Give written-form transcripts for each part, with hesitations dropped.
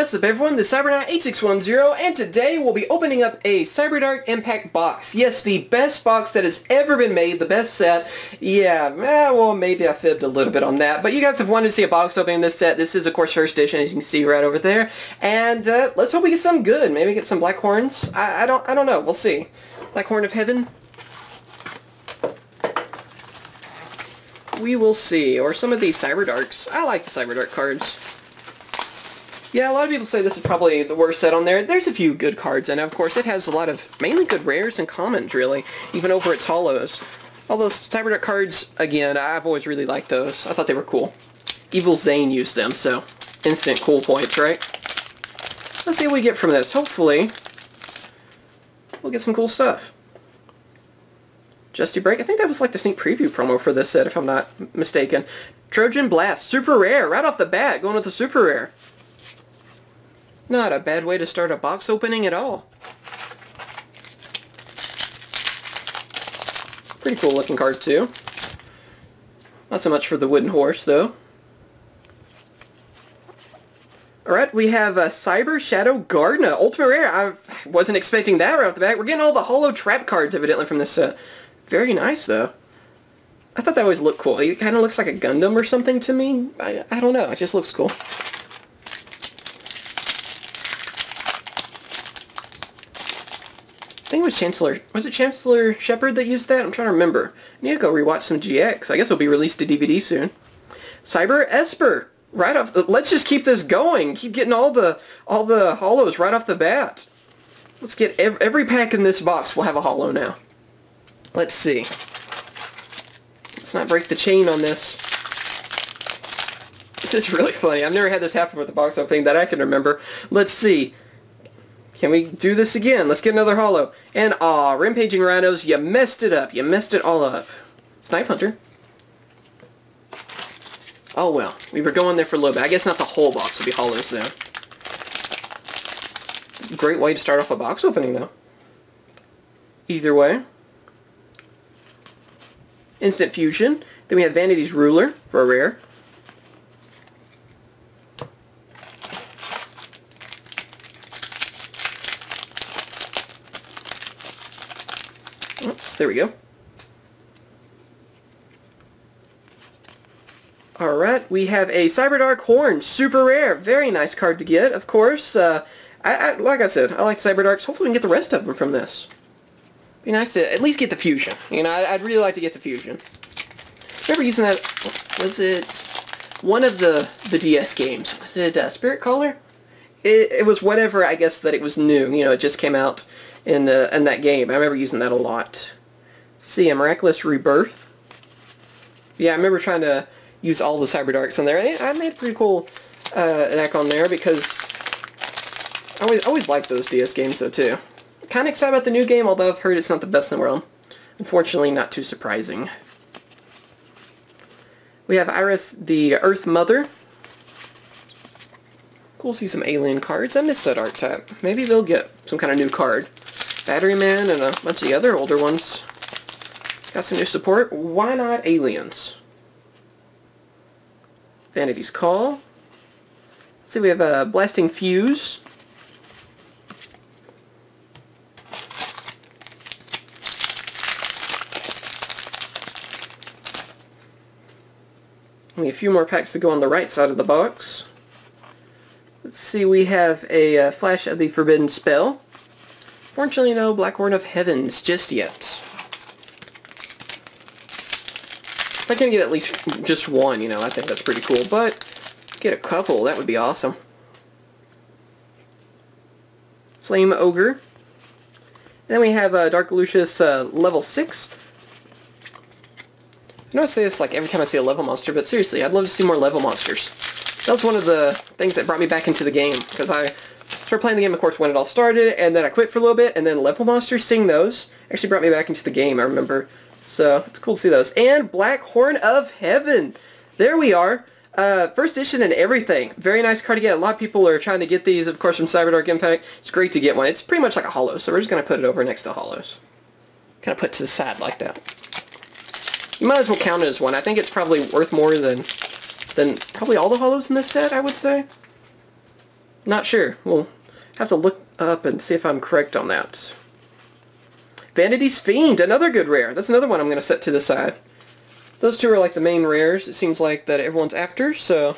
What's up everyone, this is CyberKnight8610, and today we'll be opening up a CyberDark Impact box. Yes, the best box that has ever been made, the best set. Yeah, well maybe I fibbed a little bit on that, but you guys have wanted to see a box opening in this set. This is of course first edition, as you can see right over there. And let's hope we get some good, maybe get some Black Horns. I don't know, we'll see. Black Horn of Heaven. We will see, or some of these CyberDarks. I like the CyberDark cards. Yeah, a lot of people say this is probably the worst set on there. There's a few good cards in it, of course. It has a lot of mainly good rares and commons, really, even over its hollows. All those CyberDark cards, again, I've always really liked those. I thought they were cool. Evil Zane used them, so instant cool points, right? Let's see what we get from this. Hopefully, we'll get some cool stuff. Justy Break. I think that was like the sneak preview promo for this set, if I'm not mistaken. Trojan Blast. Super rare. Right off the bat, going with the super rare. Not a bad way to start a box opening at all. Pretty cool looking card too. Not so much for the wooden horse though. Alright, we have a Cyber Shadow Gardna, ultimate rare. I wasn't expecting that right off the bat. We're getting all the hollow trap cards evidently from this set. Very nice though. I thought that always looked cool. It kind of looks like a Gundam or something to me. I don't know, it just looks cool. I think it was Chancellor Shepherd that used that? I'm trying to remember. I need to go rewatch some GX. I guess it'll be released to DVD soon. Cyber Esper, right off. Let's just keep this going. Keep getting all the hollows right off the bat. Let's get every pack in this box. We'll have a hollow now. Let's see. Let's not break the chain on this. This is really funny. I've never had this happen with the box opening that I can remember. Let's see. Can we do this again? Let's get another hollow. And aw, Rampaging Rhinos, you messed it up. You messed it all up. Snipe Hunter. Oh well, we were going there for a little bit. I guess not the whole box will be hollows though. Great way to start off a box opening though. Either way. Instant Fusion. Then we have Vanity's Ruler for a rare. There we go. Alright, we have a Cyberdark Horn, super rare. Very nice card to get, of course. Like I said, I like Cyberdarks. Hopefully we can get the rest of them from this. Be nice to at least get the fusion. You know, I'd really like to get the fusion. I remember using that, was it one of the DS games? Was it Spirit Caller? It was whatever, I guess, that it was new. You know, it just came out in that game. I remember using that a lot. See, a Miraculous Rebirth. Yeah, I remember trying to use all the CyberDarks on there. I made a pretty cool deck on there because I always liked those DS games, though, too. Kind of excited about the new game, although I've heard it's not the best in the world. Unfortunately, not too surprising. We have Iris the Earth Mother. Cool to see some alien cards. I miss that archetype. Maybe they'll get some kind of new card. Battery Man and a bunch of the other older ones. Got some new support. Why not aliens? Vanity's Call. Let's see, we have a Blasting Fuse. Only a few more packs to go on the right side of the box. Let's see, we have a Flash of the Forbidden Spell. Fortunately, no Black Horn of Heavens just yet. If I can get at least just one, you know, I think that's pretty cool, but get a couple, that would be awesome. Flame Ogre. And then we have Darkalusius level 6. I know I say this like every time I see a level monster, but seriously, I'd love to see more level monsters. That was one of the things that brought me back into the game, because I started playing the game, of course, when it all started, and then I quit for a little bit, and then level monsters, seeing those, actually brought me back into the game, I remember. So, it's cool to see those. And Black Horn of Heaven! There we are! First edition and everything. Very nice card to get. A lot of people are trying to get these, of course, from CyberDark Impact. It's great to get one. It's pretty much like a hollow, so we're just going to put it over next to hollows. Kind of put to the side like that. You might as well count it as one. I think it's probably worth more than probably all the hollows in this set, I would say. Not sure. We'll have to look up and see if I'm correct on that. Vanity's Fiend, another good rare. That's another one I'm going to set to the side. Those two are like the main rares, it seems like, that everyone's after, so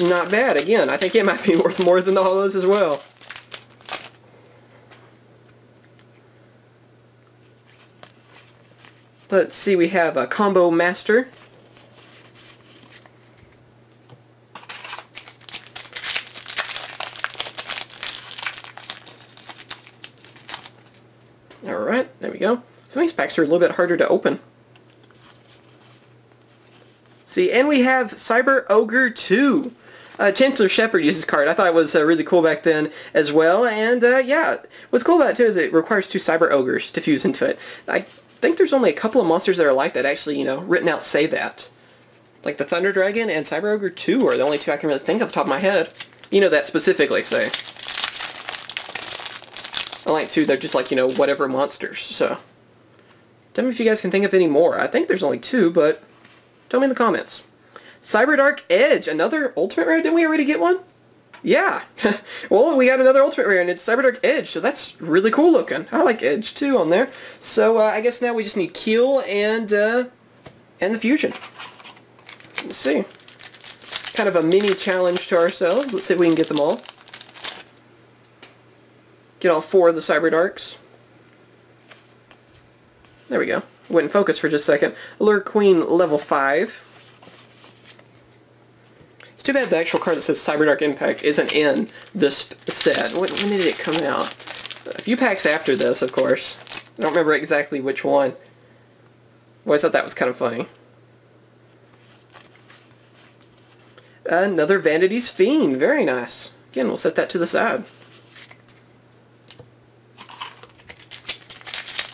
not bad. Again, I think it might be worth more than all those as well. Let's see, we have a Combo Master. Alright, there we go. Some of these packs are a little bit harder to open. See, and we have Cyber Ogre 2. Chancellor Shepherd uses this card. I thought it was really cool back then as well. And yeah, what's cool about it too is it requires two Cyber Ogres to fuse into it. I think there's only a couple of monsters that are like that actually, you know, written out say that. Like the Thunder Dragon and Cyber Ogre 2 are the only two I can really think of off the top of my head. You know that specifically, say. I like two, they're just like, you know, whatever monsters, so. Tell me if you guys can think of any more. I think there's only two, but tell me in the comments. CyberDark Edge, another ultimate rare? Didn't we already get one? Yeah. Well, we got another ultimate rare, and it's Cyberdark Edge, so that's really cool looking. I like Edge, too, on there. So I guess now we just need Keel and the Fusion. Let's see. Kind of a mini challenge to ourselves. Let's see if we can get them all. Get all four of the Cyberdarks. There we go. Went in focus for just a second. Allure Queen, level 5. Too bad the actual card that says CyberDark Impact isn't in this set. When did it come out? A few packs after this, of course. I don't remember exactly which one. Always thought that was kind of funny. Another Vanity's Fiend. Very nice. Again, we'll set that to the side.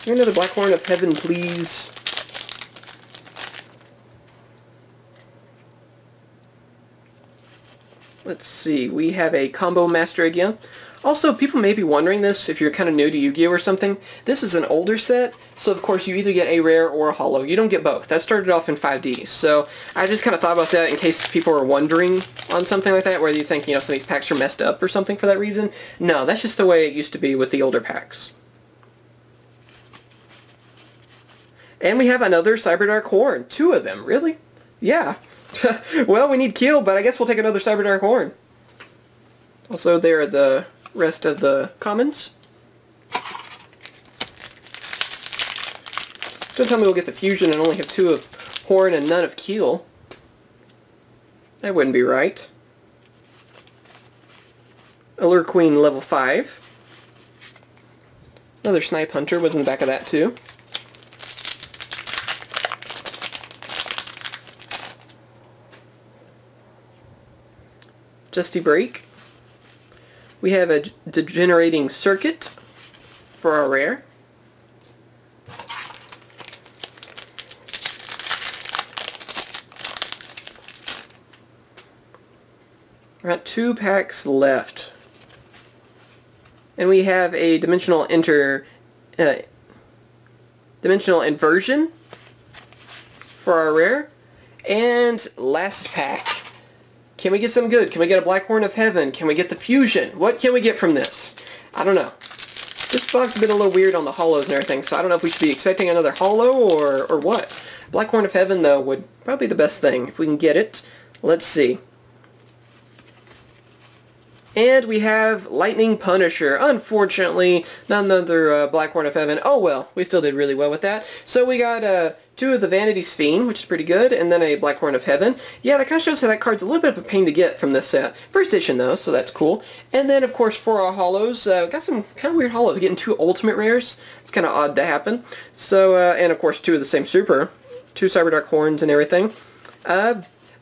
Here, another Black Horn of Heaven, please. Let's see, we have a Combo Master again. Also, people may be wondering this if you're kind of new to Yu-Gi-Oh! Or something. This is an older set, so of course you either get a rare or a holo. You don't get both. That started off in 5D, so I just kind of thought about that in case people are wondering on something like that, whether you think, you know, some of these packs are messed up or something for that reason. No, that's just the way it used to be with the older packs. And we have another Cyberdark Horn. Two of them, really? Yeah. Well, we need Keel, but I guess we'll take another Cyberdark Horn. Also, there are the rest of the commons. Don't tell me we'll get the Fusion and only have two of Horn and none of Keel. That wouldn't be right. Allure Queen, level 5. Another Snipe Hunter was in the back of that, too. Justy Break. We have a degenerating circuit for our rare. We've got two packs left. And we have a dimensional inversion for our rare. And last pack. Can we get some good? Can we get a Black Horn of Heaven? Can we get the Fusion? What can we get from this? I don't know. This box has been a little weird on the holos and everything, so I don't know if we should be expecting another holo or what. Black Horn of Heaven, though, would probably be the best thing if we can get it. Let's see. And we have Lightning Punisher. Unfortunately, not another Black Horn of Heaven. Oh well, we still did really well with that. So we got two of the Vanity's Fiend, which is pretty good, and then a Black Horn of Heaven. Yeah, that kind of shows how that card's a little bit of a pain to get from this set. First edition, though, so that's cool. And then, of course, for our holos, we got some kind of weird holos. Getting two ultimate rares. It's kind of odd to happen. So, and of course, two of the same super. Two Cyberdark Horns and everything.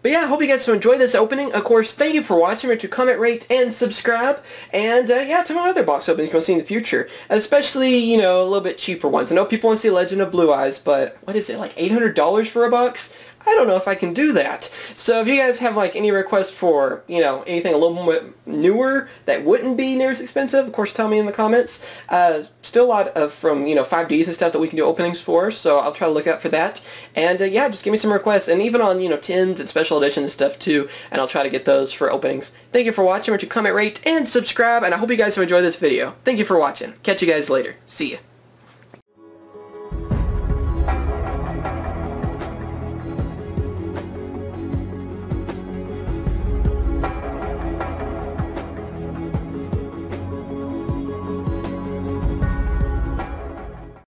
But yeah, I hope you guys enjoyed this opening. Of course, thank you for watching. Remember to comment, rate, and subscribe. And yeah, tell me what other box openings you want to see in the future. Especially, you know, a little bit cheaper ones. I know people want to see Legend of Blue Eyes, but what is it, like $800 for a box? I don't know if I can do that. So if you guys have like any requests for, you know, anything a little bit newer that wouldn't be near as expensive, of course tell me in the comments. Still a lot of from, you know, 5Ds and stuff that we can do openings for, so I'll try to look out for that. And yeah, just give me some requests, and even on, you know, 10s and special edition and stuff too, and I'll try to get those for openings. Thank you for watching. Why don't you comment, rate, and subscribe, and I hope you guys have enjoyed this video. Thank you for watching. Catch you guys later. See ya.